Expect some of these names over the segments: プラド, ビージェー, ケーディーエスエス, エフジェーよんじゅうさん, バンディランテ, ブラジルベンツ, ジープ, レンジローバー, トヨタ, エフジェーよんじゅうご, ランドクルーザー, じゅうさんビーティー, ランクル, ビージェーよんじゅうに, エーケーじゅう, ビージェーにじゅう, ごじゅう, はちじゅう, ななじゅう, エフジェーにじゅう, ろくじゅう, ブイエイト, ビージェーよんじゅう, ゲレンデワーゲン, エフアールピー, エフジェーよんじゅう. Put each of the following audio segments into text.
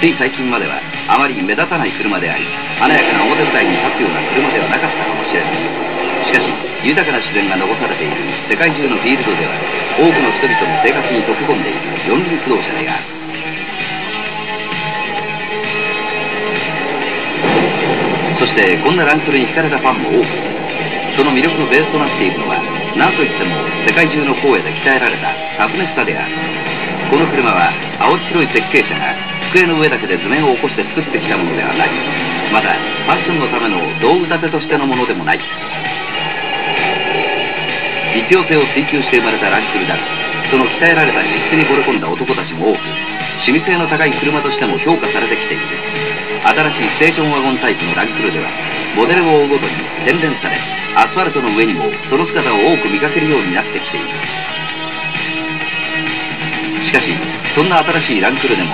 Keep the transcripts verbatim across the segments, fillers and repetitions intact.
つい最近まではあまり目立たない車であり、華やかな表舞台に立つような車ではなかったかもしれません。しかし豊かな自然が残されている世界中のフィールドでは、多くの人々の生活に溶け込んでいる四輪駆動車である。そしてこんなランクルに惹かれたファンも多く、その魅力のベースとなっているのは、なんといっても世界中の荒野で鍛えられたタフネスさである。この車は青白い設計者が机の上だけで図面を起こして作ってきたものではない。またファッションのための道具立てとしてのものでもない。一様性を追求して生まれたランクルだが、その鍛えられた実質に惚れ込んだ男たちも多く、趣味性の高い車としても評価されてきている。新しいステーションワゴンタイプのランクルでは、モデルを追うごとに洗練され、アスファルトの上にもその姿を多く見かけるようになってきている。しかしそんな新しいランクルでも、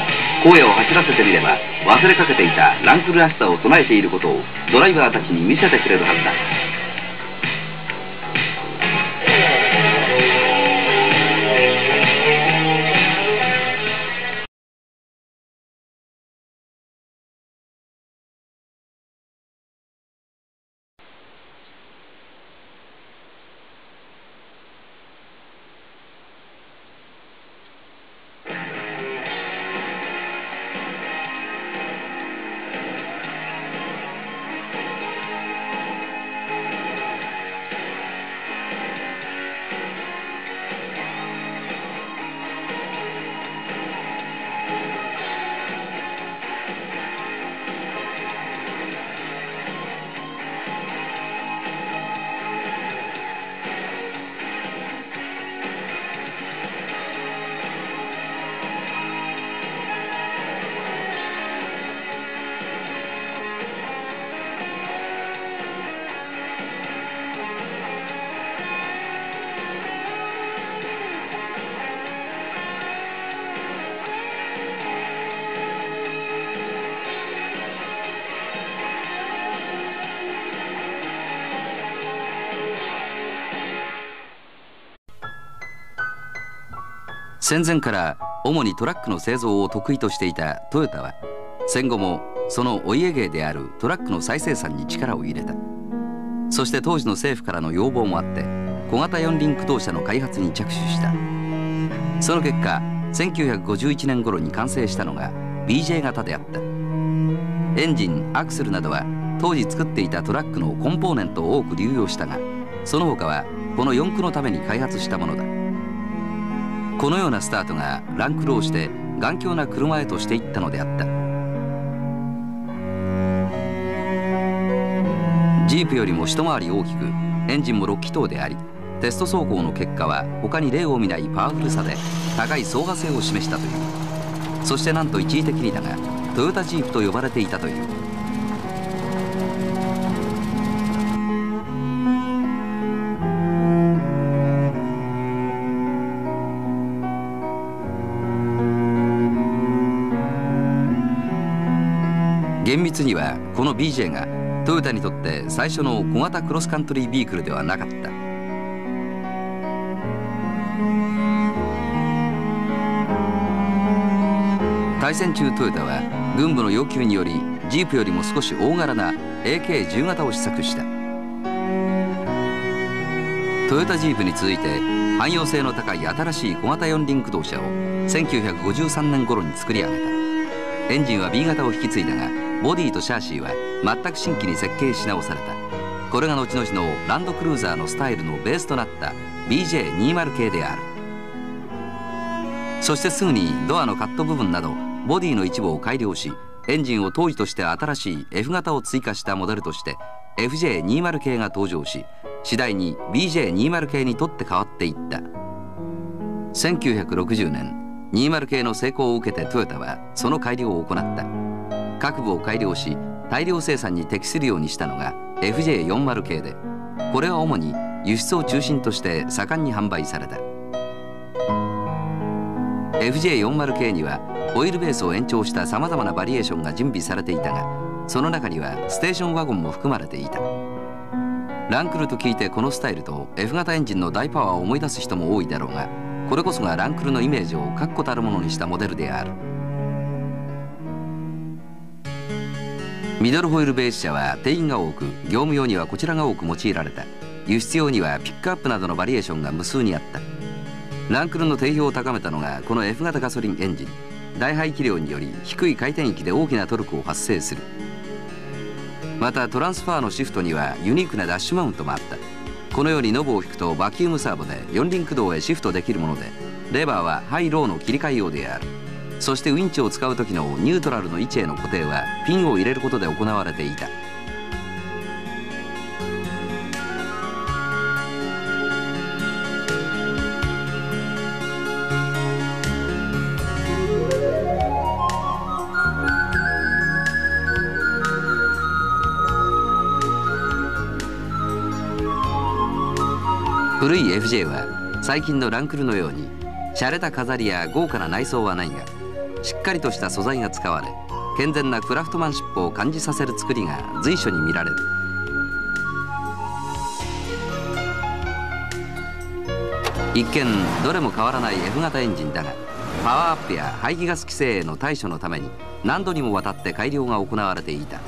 荒野を走らせてみれば忘れかけていたランクルらしさを備えていることをドライバーたちに見せてくれるはずだ。戦前から主にトラックの製造を得意としていたトヨタは、戦後もそのお家芸であるトラックの再生産に力を入れた。そして当時の政府からの要望もあって、小型四輪駆動車の開発に着手した。その結果、せんきゅうひゃくごじゅういちねん頃に完成したのが ビージェー 型であった。エンジン、アクセルなどは当時作っていたトラックのコンポーネントを多く流用したが、その他はこの四駆のために開発したものだ。このようなスタートがランクルをして頑強な車へとしていったのであった。ジープよりも一回り大きく、エンジンもろっきとうであり、テスト走行の結果は他に例を見ないパワフルさで高い走破性を示したという。そしてなんと一時的にだが、トヨタジープと呼ばれていたという。厳密にはこの ビージェー がトヨタにとって最初の小型クロスカントリービークルではなかった。大戦中、トヨタは軍部の要求により、ジープよりも少し大柄な エーケーじゅう 型を試作した。トヨタジープに続いて汎用性の高い新しい小型四輪駆動車をせんきゅうひゃくごじゅうさんねん頃に作り上げた。エンジンは ビー 型を引き継いだが、ボディとシャーシーは全く新規に設計し直された。これが後々のランドクルーザーのスタイルのベースとなった ビージェーにじゅう 系である。そしてすぐにドアのカット部分などボディの一部を改良し、エンジンを当時として新しい エフ 型を追加したモデルとして エフジェーにじゅう 系が登場し、次第に ビージェーにじゅう 系にとって変わっていった。せんきゅうひゃくろくじゅうねん、にじゅう系の成功を受けてトヨタはその改良を行った。各部を改良し、大量生産に適するようにしたのが エフジェーよんじゅう 系で、これは主に輸出を中心として盛んに販売された。 エフジェーよんじゅう 系にはオイルベースを延長したさまざまなバリエーションが準備されていたが、その中にはステーションワゴンも含まれていた。ランクルと聞いてこのスタイルと エフ 型エンジンの大パワーを思い出す人も多いだろうが、これこそがランクルのイメージを確固たるものにしたモデルである。ミドルホイールベース車は定員が多く、業務用にはこちらが多く用いられた。輸出用にはピックアップなどのバリエーションが無数にあった。ランクルの定評を高めたのがこの F 型ガソリンエンジン。大排気量により低い回転域で大きなトルクを発生する。またトランスファーのシフトにはユニークなダッシュマウントもあった。このようにノブを引くとバキュームサーボで四輪駆動へシフトできるもので、レバーはハイローの切り替え用である。そしてウィンチを使う時のニュートラルの位置への固定はピンを入れることで行われていた。古い エフジェー は最近のランクルのように洒落た飾りや豪華な内装はないが、しっかりとした素材が使われ、健全なクラフトマンシップを感じさせる作りが随所に見られる。一見どれも変わらない F 型エンジンだが、パワーアップや排気ガス規制への対処のために何度にもわたって改良が行われていた。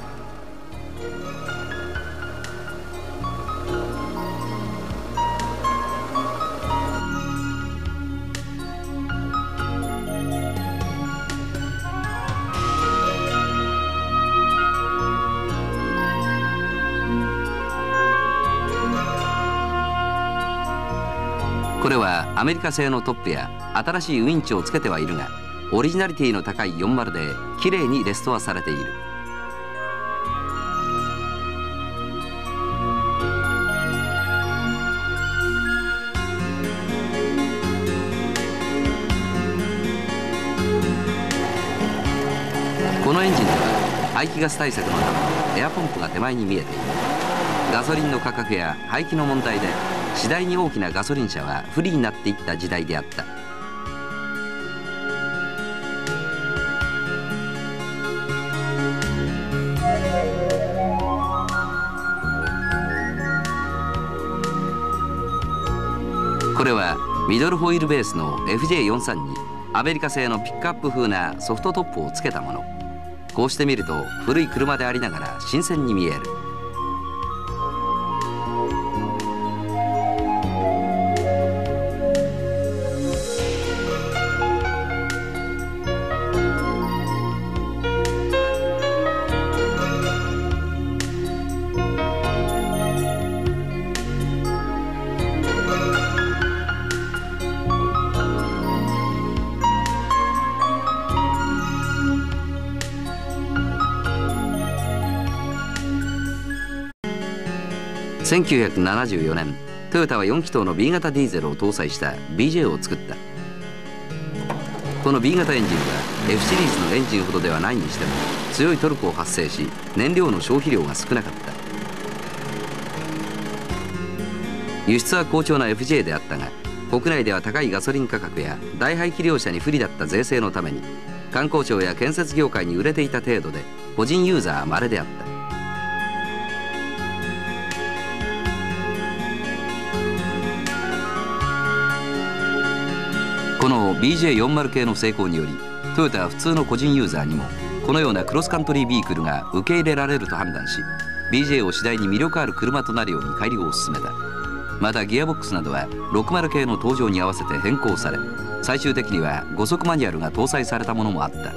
これはアメリカ製のトップや新しいウインチをつけてはいるが、オリジナリティの高いよんじゅうできれいにレストアされている。このエンジンでは排気ガス対策のためエアポンプが手前に見えている。ガソリンの価格や排気の問題で次第に大きなガソリン車は不利になっていった時代であった。これはミドルホイールベースの エフジェーよんじゅうさん にアメリカ製のピックアップ風なソフトトップをつけたもの。こうして見ると古い車でありながら新鮮に見える。せんきゅうひゃくななじゅうよねん、トヨタはよん気筒の ビー 型ディーゼルを搭載した ビージェー を作った。この ビー 型エンジンは F シリーズのエンジンほどではないにしても強いトルクを発生し、燃料の消費量が少なかった。輸出は好調な エフジェー であったが、国内では高いガソリン価格や大排気量車に不利だった税制のために観光庁や建設業界に売れていた程度で、個人ユーザーは稀であった。この ビージェーよんじゅう 系の成功により、トヨタは普通の個人ユーザーにもこのようなクロスカントリービークルが受け入れられると判断し、 ビージェー を次第に魅力ある車となるように改良を進めた。またギアボックスなどはろくじゅう系の登場に合わせて変更され、最終的にはご速マニュアルが搭載されたものもあった。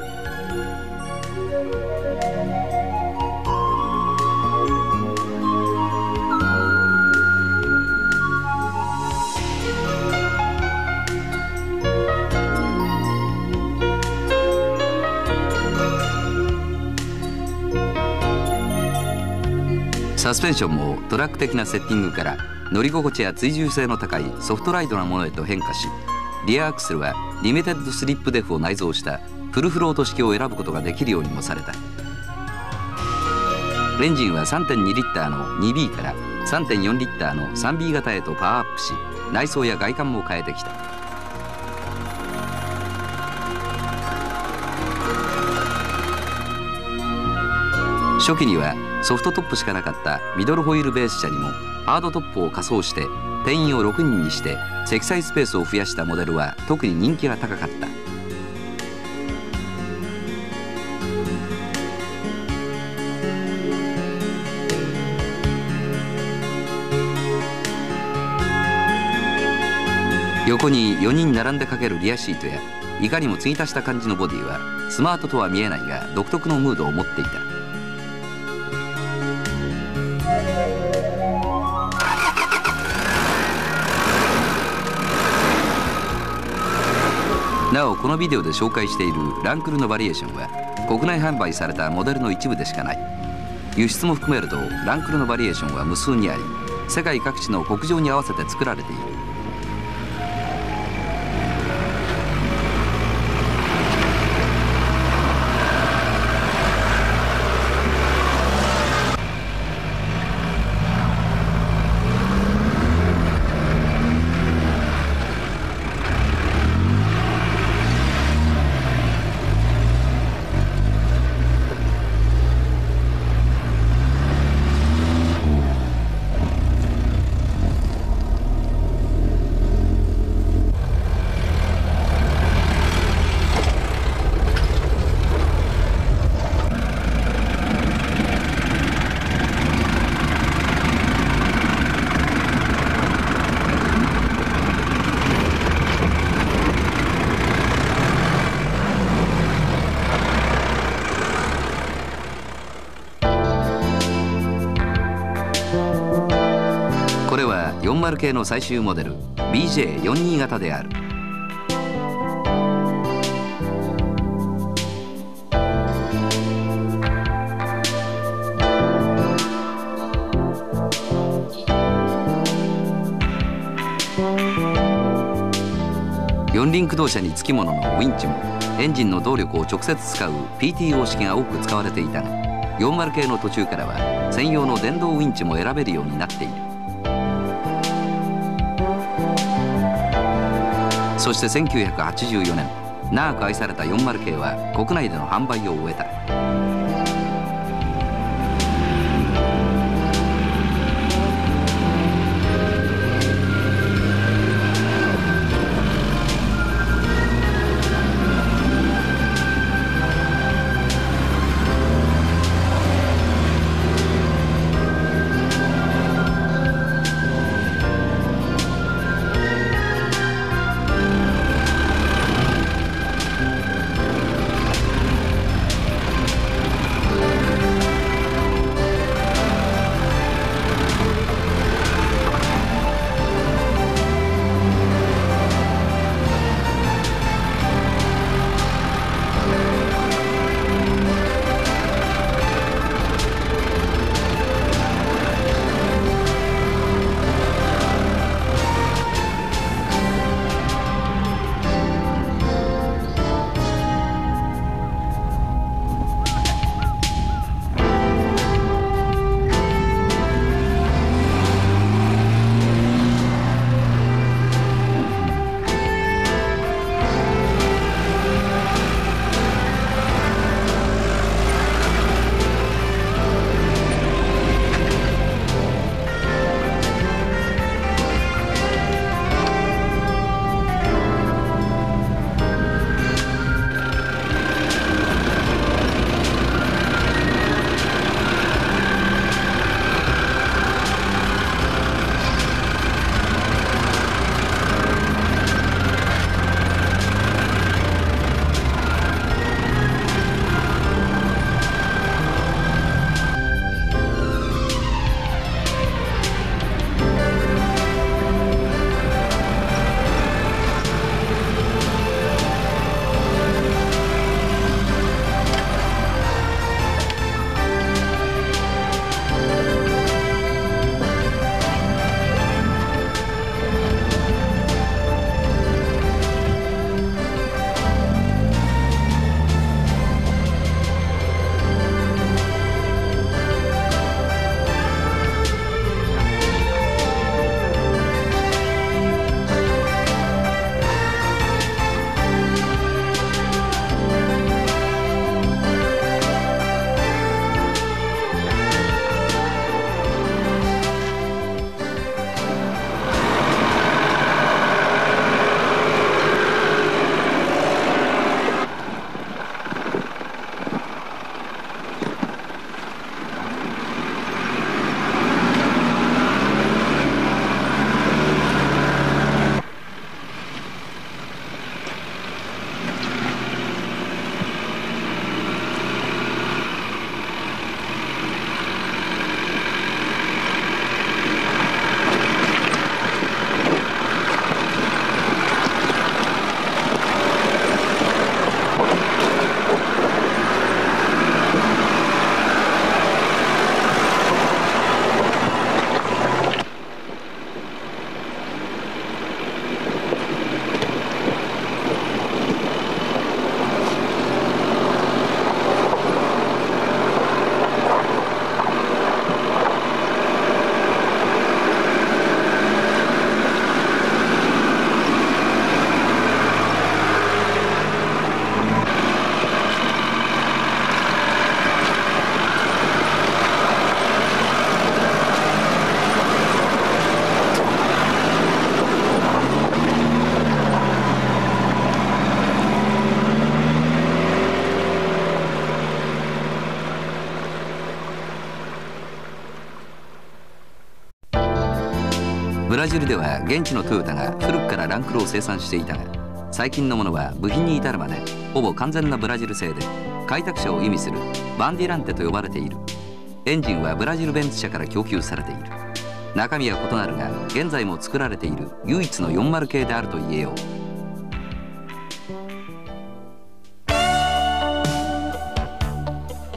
サスペンションもトラック的なセッティングから乗り心地や追従性の高いソフトライドなものへと変化し、リアアクセルはリミテッドスリップデフを内蔵したフルフロート式を選ぶことができるようにもされた。エンジンは さんてんに リッターの にビー から さんてんよん リッターの さんビー 型へとパワーアップし、内装や外観も変えてきた。初期にはソフトトップしかなかったミドルホイールベース車にもハードトップを仮装して定員をろくにんにして積載スペースを増やしたモデルは特に人気が高かった。横によにん並んでかけるリアシートやいかにも継ぎ足した感じのボディはスマートとは見えないが独特のムードを持っていた。なおこのビデオで紹介しているランクルのバリエーションは国内販売されたモデルの一部でしかない。輸出も含めるとランクルのバリエーションは無数にあり、世界各地の国情に合わせて作られている。よんじゅう系の最終モデル ビージェーよんじゅうに 型である。よん輪駆動車につきもののウィンチもエンジンの動力を直接使う ピーティーオー 式が多く使われていたが、よんじゅう系の途中からは専用の電動ウィンチも選べるようになっている。そしてせんきゅうひゃくはちじゅうよねん、長く愛されたよんじゅう系は国内での販売を終えた。ブラジルでは現地のトヨタが古くからランクルを生産していたが、最近のものは部品に至るまでほぼ完全なブラジル製で、開拓者を意味するバンディランテと呼ばれている。エンジンはブラジルベンツ社から供給されている。中身は異なるが、現在も作られている唯一のよんじゅう系であると言えよう。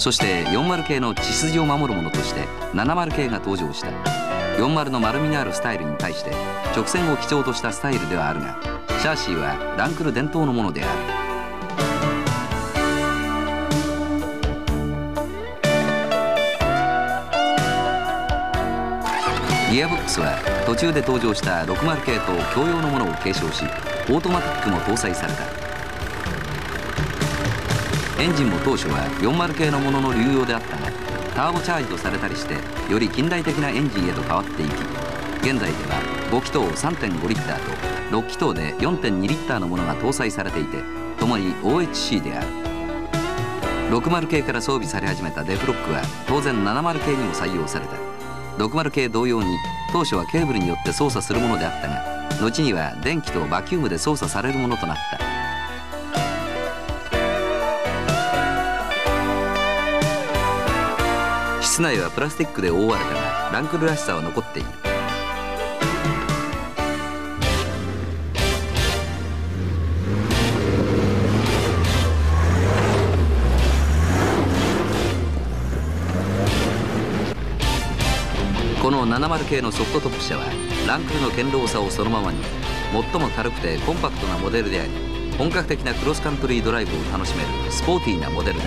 そしてよんじゅう系の血筋を守るものとしてななじゅう系が登場した。よんじゅうの丸みのあるスタイルに対して直線を基調としたスタイルではあるが、シャーシーはランクル伝統のものである。ギアボックスは途中で登場したろくじゅう系と共用のものを継承し、オートマティックも搭載された。エンジンも当初はよんじゅう系のものの流用であったが、ターボチャージとされたりしてより近代的なエンジンへと変わっていき、現在ではご気筒 さんてんご リッターとろく気筒で よんてんに リッターのものが搭載されていて、ともに オーエイチシー である。ろくじゅう系から装備され始めたデフロックは当然ななじゅう系にも採用された。ろくじゅう系同様に当初はケーブルによって操作するものであったが、後には電気とバキュームで操作されるものとなった。室内はプラスチックで覆われたが、ランクルらしさは残っている。このななじゅう系のソフトトップ車はランクルの堅牢さをそのままに、最も軽くてコンパクトなモデルであり、本格的なクロスカントリードライブを楽しめるスポーティーなモデルだ。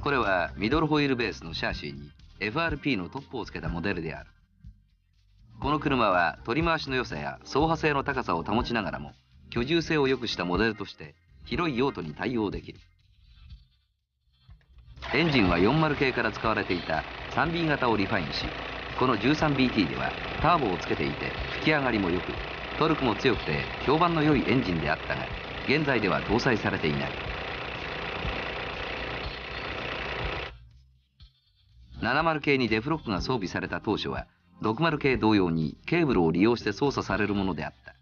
これはミドルホイールベースのシャーシーに エフアールピー のトップをつけたモデルである。この車は取り回しの良さや走破性の高さを保ちながらも、居住性を良くしたモデルとして広い用途に対応できる。エンジンはよんじゅう系から使われていた スリービー 型をリファインし、この じゅうさんビーティー ではターボをつけていて吹き上がりも良く、トルクも強くて評判の良いエンジンであったが、現在では搭載されていない。ななじゅう系にデフロックが装備された当初はろくじゅう系同様にケーブルを利用して操作されるものであった。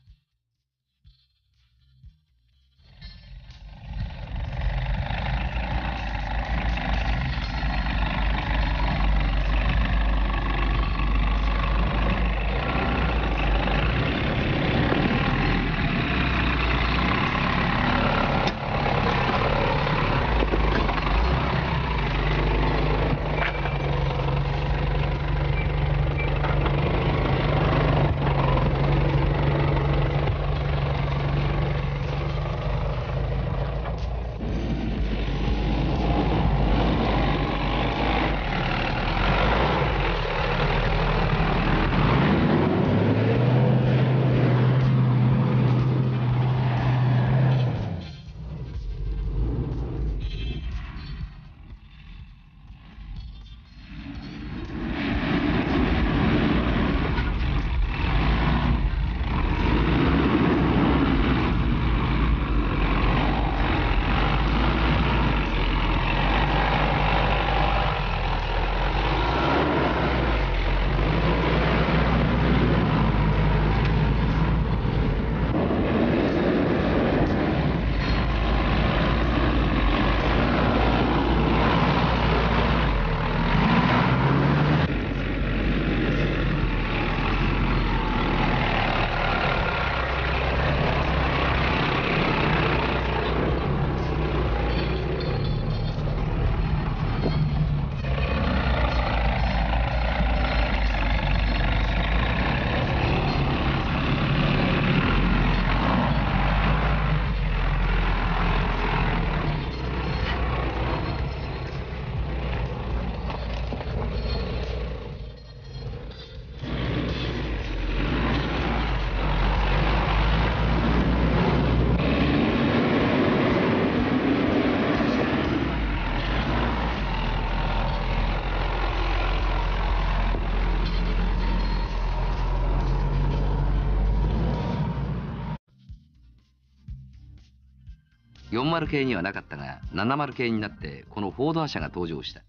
よんじゅう系にはなかったが、ななじゅう系になってこのフォーダー車が登場した。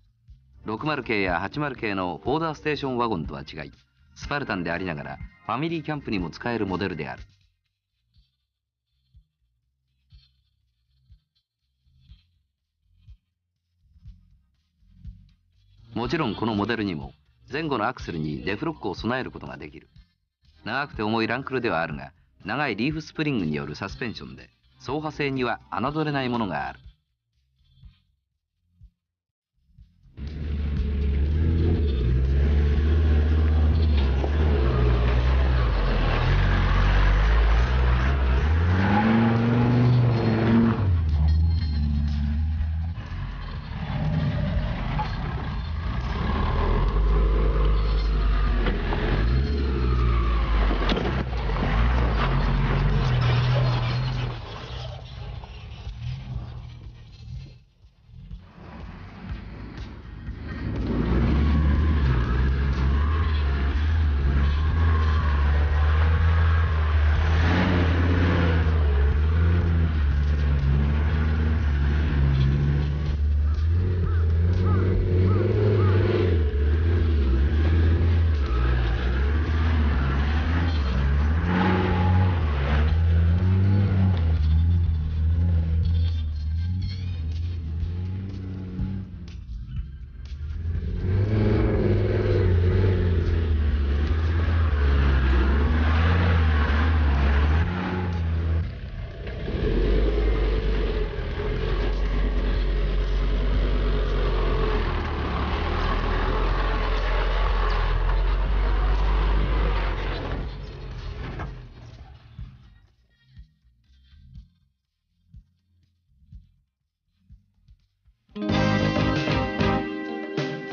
ろくじゅう系やはちじゅう系のフォーダーステーションワゴンとは違い、スパルタンでありながらファミリーキャンプにも使えるモデルである。もちろんこのモデルにも前後のアクセルにデフロックを備えることができる。長くて重いランクルではあるが、長いリーフスプリングによるサスペンションで走破性には侮れないものがある。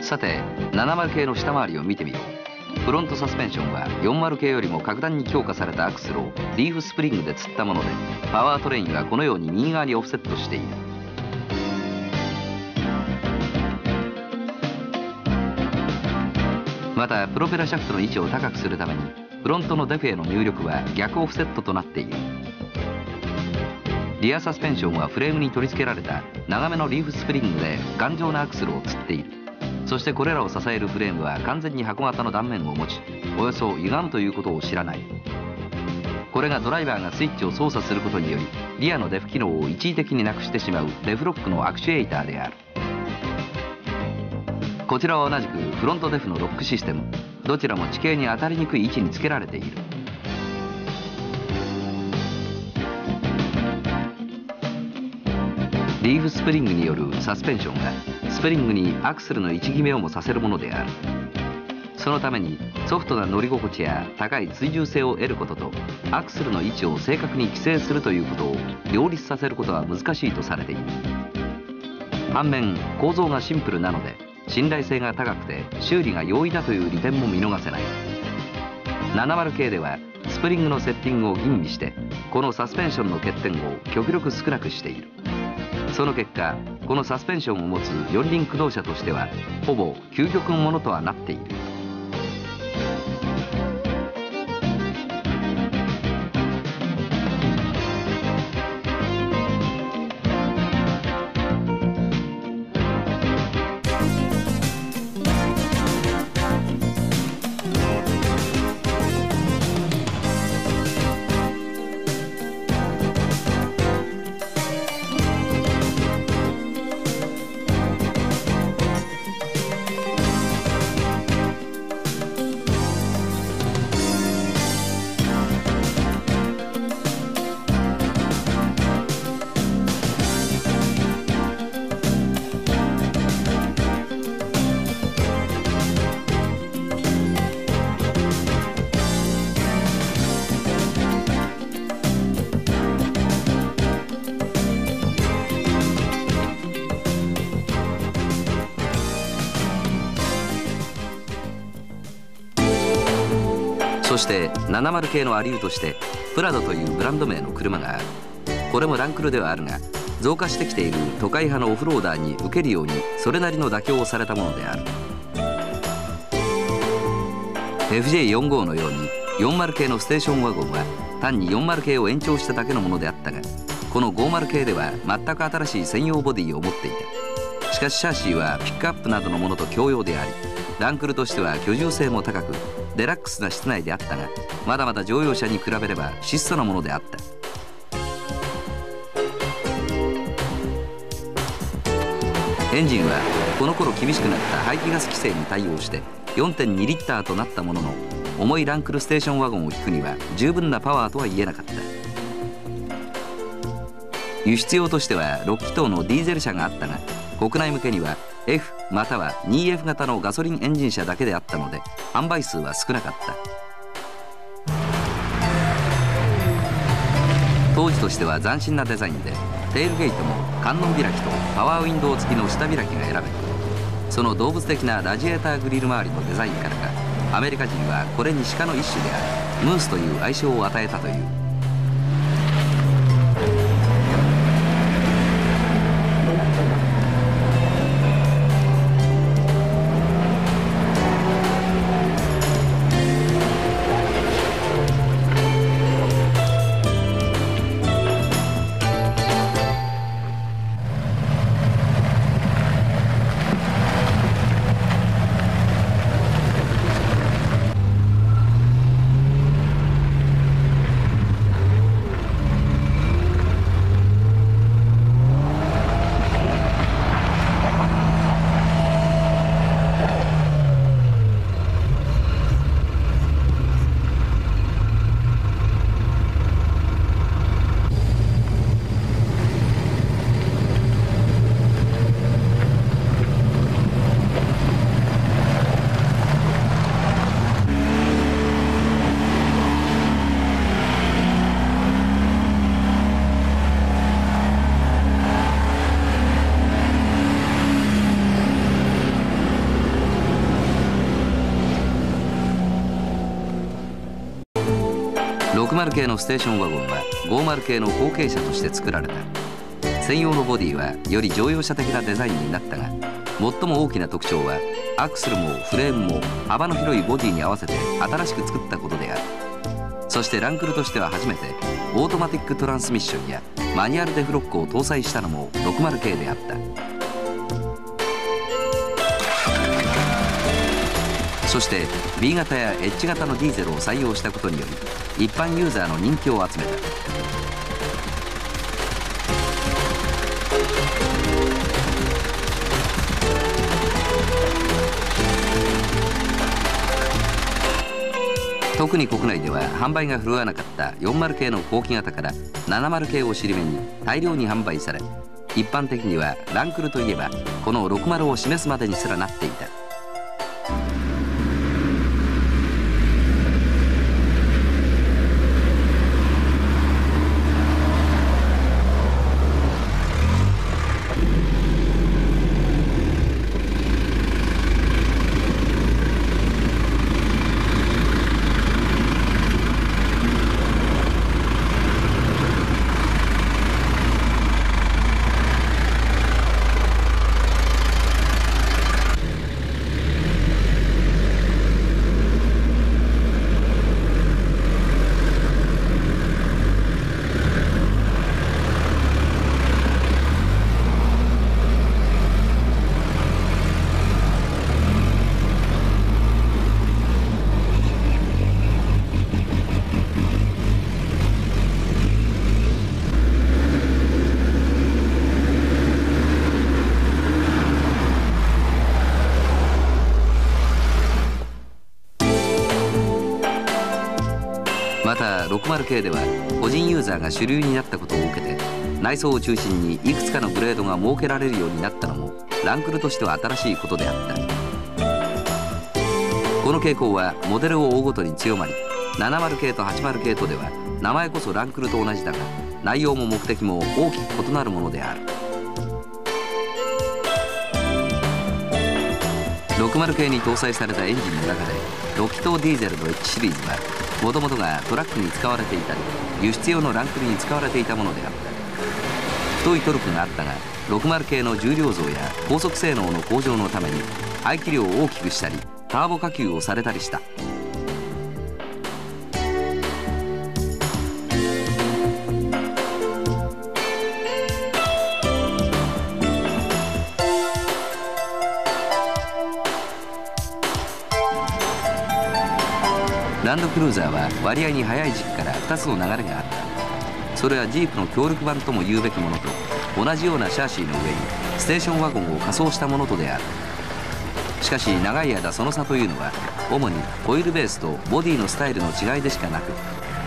さて、ななじゅう系の下回りを見てみよう。フロントサスペンションはよんじゅう系よりも格段に強化されたアクセルをリーフスプリングで吊ったもので、パワートレインはこのように右側にオフセットしている。またプロペラシャフトの位置を高くするためにフロントのデフへの入力は逆オフセットとなっている。リアサスペンションはフレームに取り付けられた長めのリーフスプリングで頑丈なアクセルを吊っている。そしてこれらを支えるフレームは完全に箱型の断面を持ち、およそ歪むということを知らない。これがドライバーがスイッチを操作することにより、リアのデフ機能を一時的になくしてしまうデフロックのアクシュエーターである。こちらは同じくフロントデフのロックシステム、どちらも地形に当たりにくい位置につけられている。リーフスプリングによるサスペンションがスプリングにアクセルの位置決めをもさせるものである。そのためにソフトな乗り心地や高い追従性を得ることと、アクセルの位置を正確に規制するということを両立させることは難しいとされている。反面、構造がシンプルなので信頼性が高くて修理が容易だという利点も見逃せない。ななじゅう系ではスプリングのセッティングを吟味して、このサスペンションの欠点を極力少なくしている。その結果、このサスペンションを持つ四輪駆動車としてはほぼ究極のものとはなっている。そしてななじゅう系のアリューとしてプラドというブランド名の車がある。これもランクルではあるが、増加してきている都会派のオフローダーに受けるようにそれなりの妥協をされたものである。 エフジェーよんじゅうご のようによんじゅう系のステーションワゴンは単によんじゅう系を延長しただけのものであったが、このごじゅう系では全く新しい専用ボディを持っていた。しかしシャーシーはピックアップなどのものと共用であり、ランクルとしては居住性も高くデラックスな室内であったが、まだまだ乗用車に比べれば質素なものであった。エンジンはこの頃厳しくなった排気ガス規制に対応して よんてんに リッターとなったものの、重いランクルステーションワゴンを引くには十分なパワーとは言えなかった。輸出用としてはろっき筒のディーゼル車があったが、国内向けには エフ または にエフ 型のガソリンエンジン車だけであったので販売数は少なかった。当時としては斬新なデザインで、テールゲートも観音開きとパワーウィンドウ付きの下開きが選べる。その動物的なラジエーターグリル周りのデザインからか、アメリカ人はこれに鹿の一種であるムースという愛称を与えたという。ろくじゅう系のステーションワゴンはごじゅう系の後継車として作られた。専用のボディはより乗用車的なデザインになったが、最も大きな特徴はアクセルもフレームも幅の広いボディに合わせて新しく作ったことである。そしてランクルとしては初めてオートマティックトランスミッションやマニュアルデフロックを搭載したのもろくじゅう系であった。そして ビー 型や エイチ 型のディーゼルを採用したことにより、一般ユーザーの人気を集めた。特に国内では販売が振るわなかったよんじゅう系の後期型からななじゅう系を尻目に大量に販売され、一般的にはランクルといえばこのろくじゅうを示すまでにすらなっていた。またろくじゅう系では個人ユーザーが主流になったことを受けて、内装を中心にいくつかのグレードが設けられるようになったのもランクルとしては新しいことであった。この傾向はモデルを追うごとに強まり、ななじゅう系とはちじゅう系とでは名前こそランクルと同じだが、内容も目的も大きく異なるものである。ろくじゅう系に搭載されたエンジンの中でろっき筒ディーゼルの エイチ シリーズはもともとがトラックに使われていたり、輸出用のランクルに使われていたものであった。太いトルクがあったが、ろくじゅう系の重量増や高速性能の向上のために排気量を大きくしたりターボ加給をされたりした。ランドクルーザーは割合に早い時期からふたつの流れがあった。それはジープの協力版とも言うべきものと同じようなシャーシーの上にステーションワゴンを仮装したものとである。しかし長い間その差というのは主にホイールベースとボディのスタイルの違いでしかなく、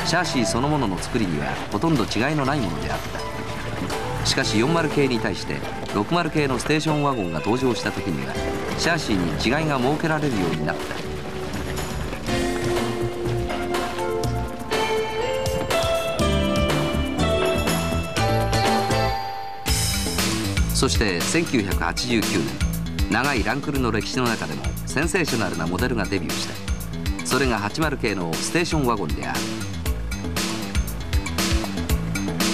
シャーシーそのものの作りにはほとんど違いのないものであった。しかしよんじゅう系に対してろくじゅう系のステーションワゴンが登場した時にはシャーシーに違いが設けられるようになった。そしてせんきゅうひゃくはちじゅうきゅうねん、長いランクルの歴史の中でもセンセーショナルなモデルがデビューした。それがはちじゅう系のステーションワゴンである。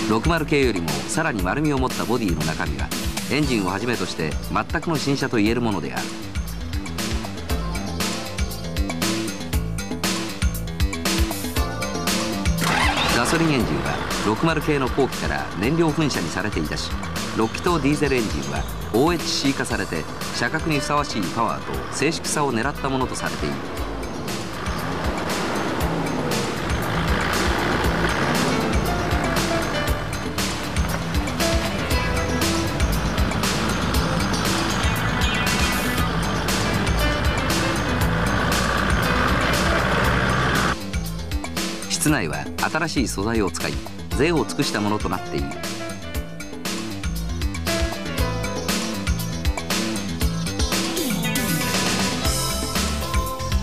ろくじゅう系よりもさらに丸みを持ったボディの中身はエンジンをはじめとして全くの新車といえるものである。ガソリンエンジンはろくじゅう系の後期から燃料噴射にされていたし、ろっき筒ディーゼルエンジンは オーエイチシー 化されて車格にふさわしいパワーと静粛さを狙ったものとされている。室内は新しい素材を使い贅を尽くしたものとなっている。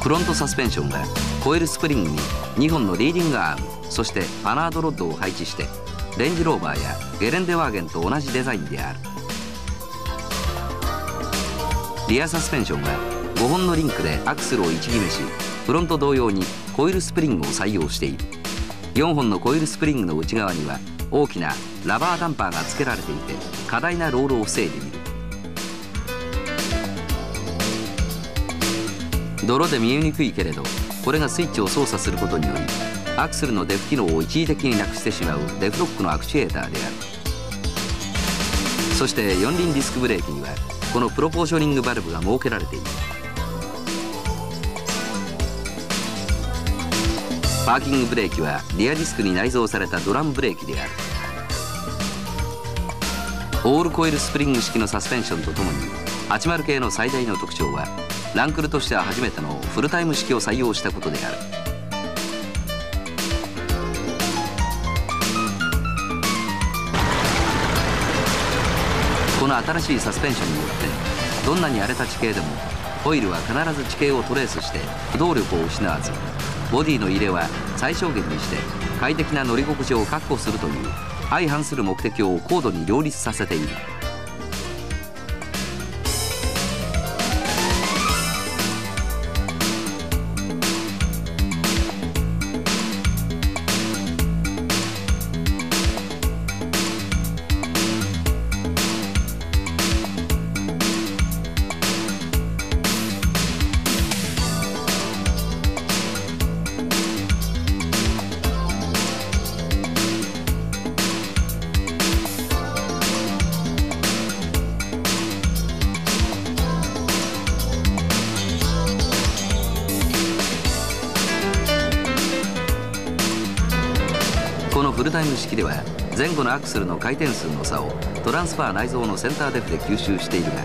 フロントサスペンションはコイルスプリングににほんのリーディングアーム、そしてパナードロッドを配置してレンジローバーやゲレンデワーゲンと同じデザインである。リアサスペンションはごほんのリンクでアクセルを位置決めし、フロント同様にコイルスプリングを採用している。よんほんのコイルスプリングの内側には大きなラバーダンパーが付けられていて過大なロールを防いでいる。泥で見えにくいけれど、これがスイッチを操作することによりアクセルのデフ機能を一時的になくしてしまうデフロックのアクチュエーターである。そしてよん輪ディスクブレーキにはこのプロポーショニングバルブが設けられている。パーキングブレーキはリアディスクに内蔵されたドラムブレーキである。オールコイルスプリング式のサスペンションとともにはちじゅう系の最大の特徴はランクルとしては初めてのフルタイム式を採用したことである。この新しいサスペンションによってどんなに荒れた地形でもホイールは必ず地形をトレースして駆動力を失わず、ボディの入れは最小限にして快適な乗り心地を確保するという相反する目的を高度に両立させている。フルタイム式では前後のアクセルの回転数の差をトランスファー内蔵のセンターデフで吸収しているが、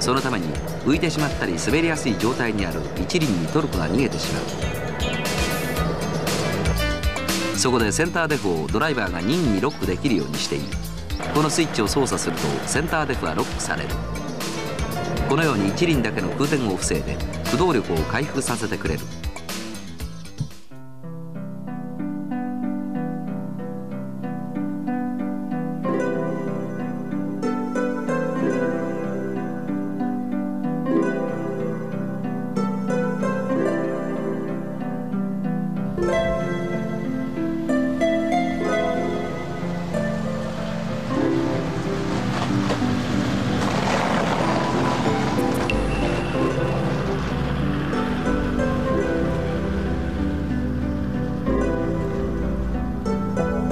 そのために浮いてしまったり滑りやすい状態にある一輪にトルクが逃げてしまう。そこでセンターデフをドライバーが任意にロックできるようにしている。このスイッチを操作するとセンターデフはロックされる。このように一輪だけの空転を防いで駆動力を回復させてくれる。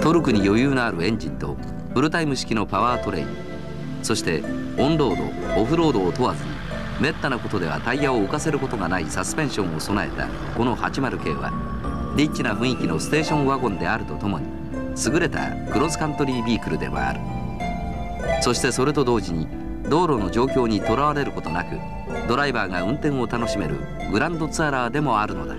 トルクに余裕のあるエンジンとフルタイム式のパワートレイン、そしてオンロードオフロードを問わずにめったなことではタイヤを浮かせることがないサスペンションを備えたこのはちじゅう系はリッチな雰囲気のステーションワゴンであるとともに、優れたクロスカントリービークルでもある。そしてそれと同時に、道路の状況にとらわれることなくドライバーが運転を楽しめるグランドツアラーでもあるのだ。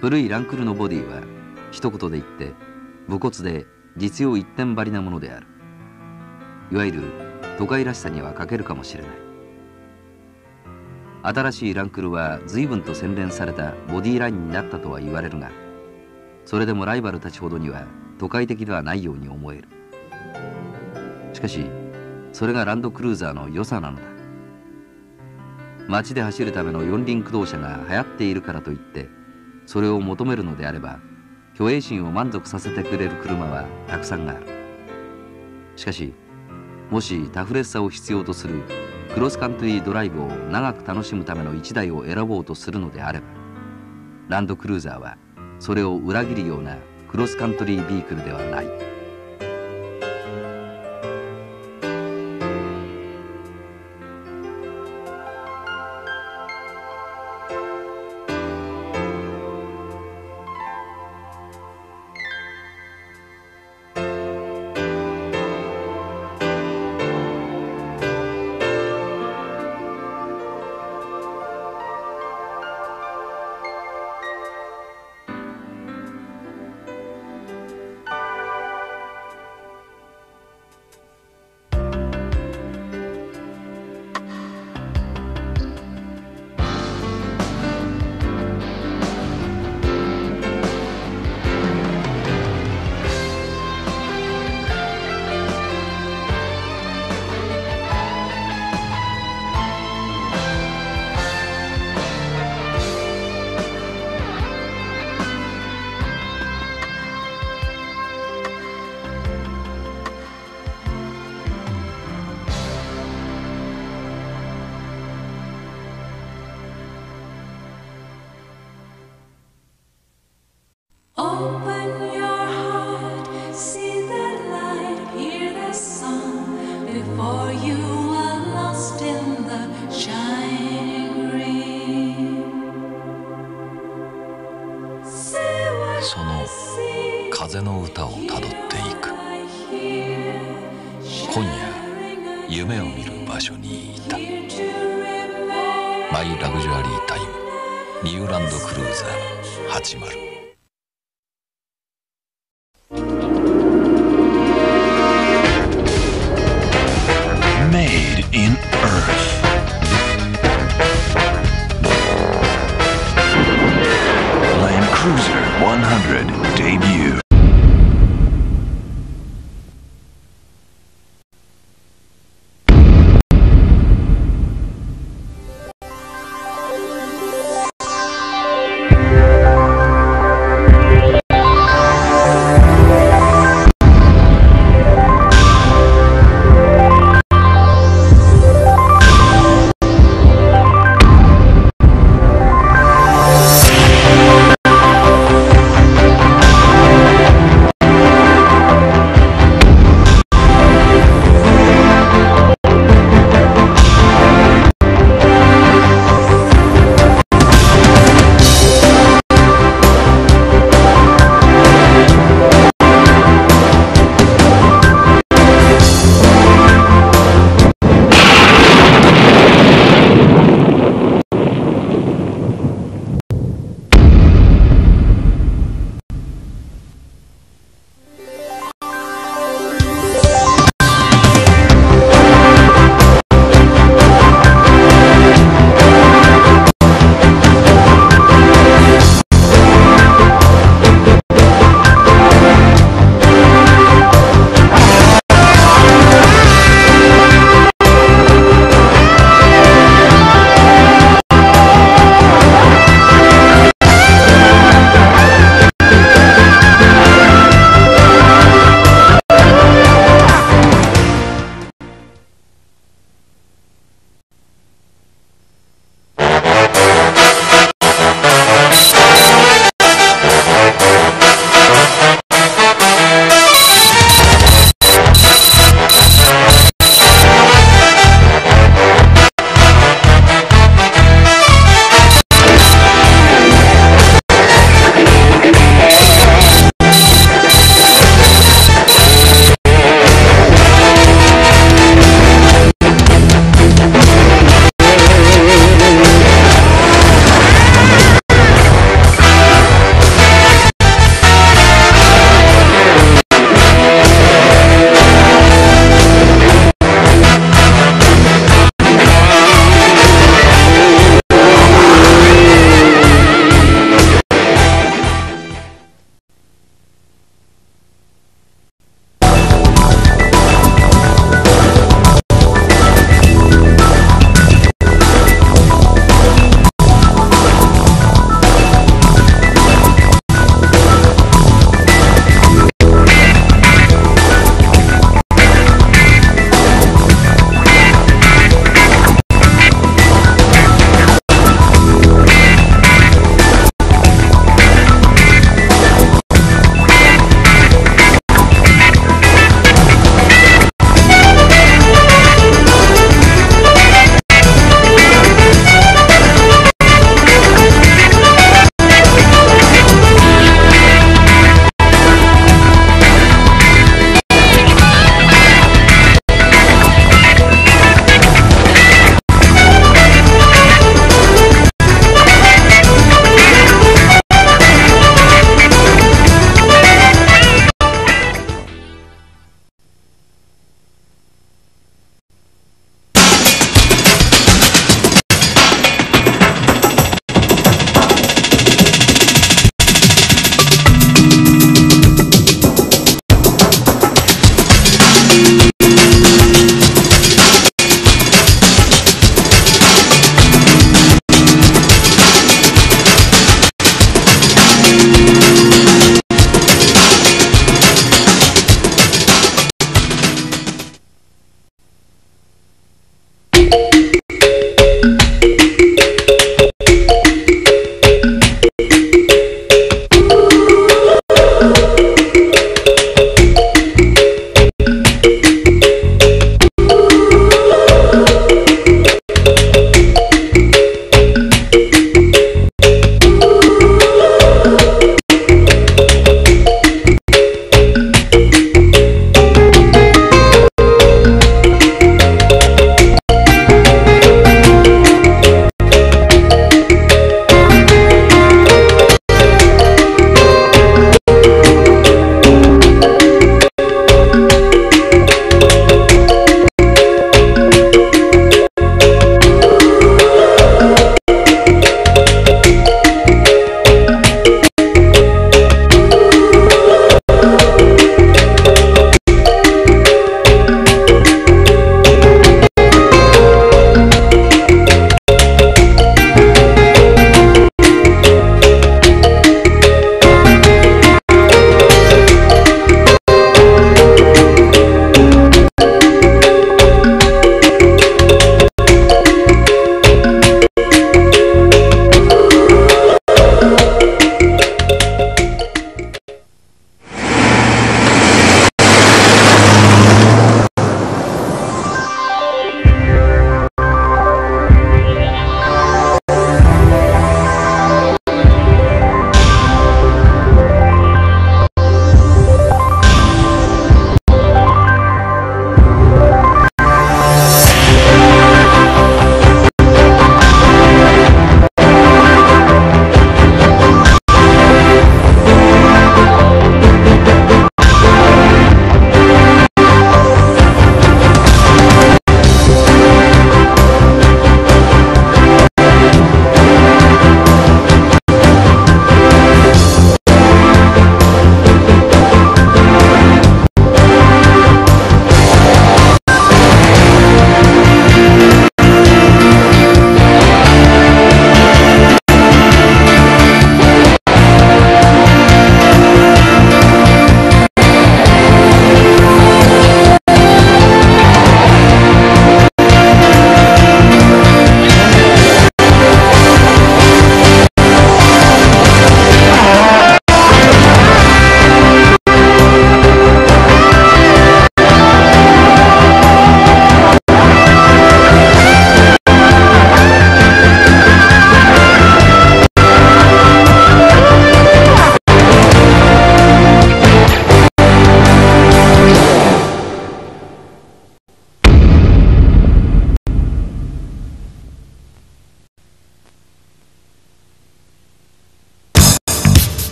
古いランクルのボディは一言で言って無骨で実用一点張りなものである。いわゆる都会らしさには欠けるかもしれない。新しいランクルは随分と洗練されたボディラインになったとは言われるが、それでもライバルたちほどには都会的ではないように思える。しかしそれがランドクルーザーの良さなのだ。街で走るための四輪駆動車が流行っているからといってそれを求めるのであれば、虚栄心を満足させてくれる車はたくさんある。しかしもしタフレッサを必要とするクロスカントリードライブを長く楽しむための一台を選ぼうとするのであれば、ランドクルーザーはそれを裏切るようなクロスカントリービークルではない。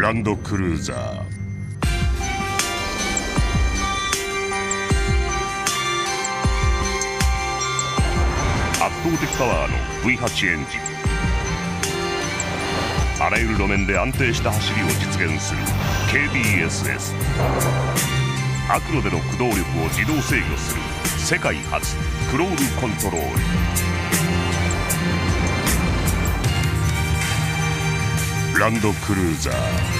ランドクルーザー。圧倒的パワーの ブイエイト エンジン、あらゆる路面で安定した走りを実現する ケーディーエスエス、 アクロでの駆動力を自動制御する世界初クロールコントロール、ランドクルーザー。